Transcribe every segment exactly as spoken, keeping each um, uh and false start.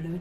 Blue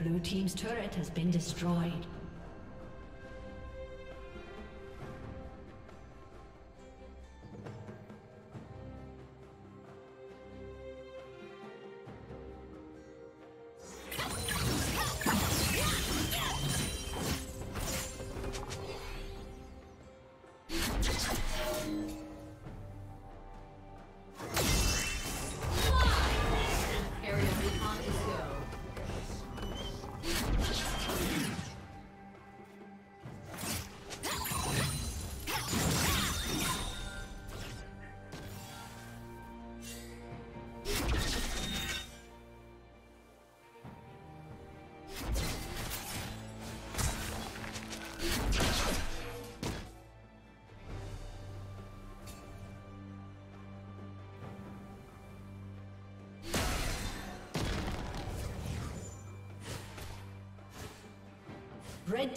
Blue team's turret has been destroyed. Red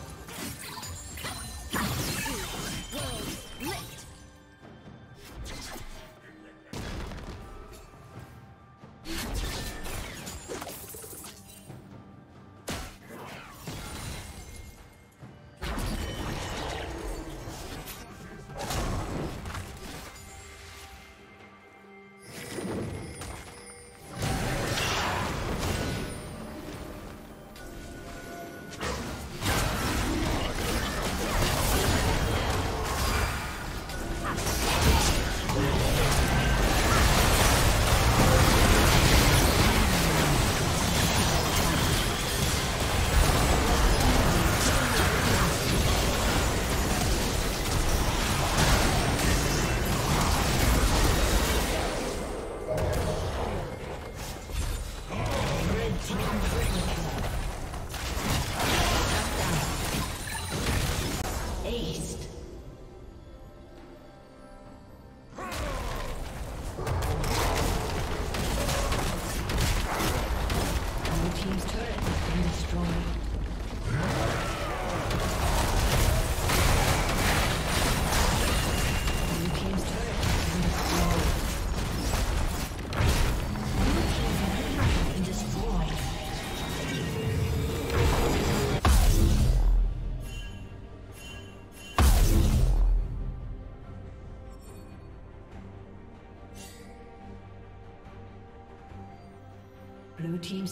Blue team's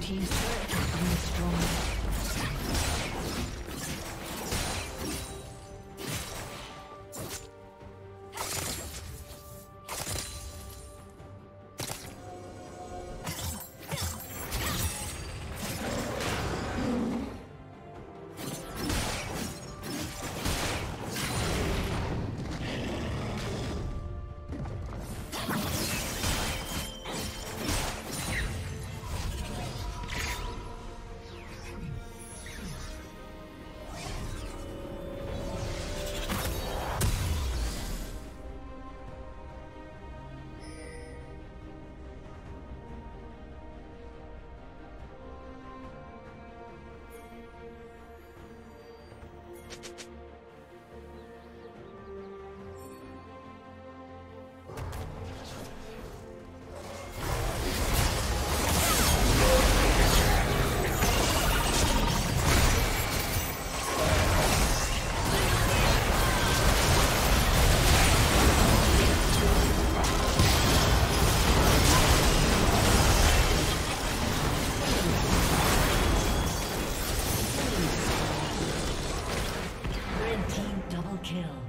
Team's turret has been destroyed. Kill.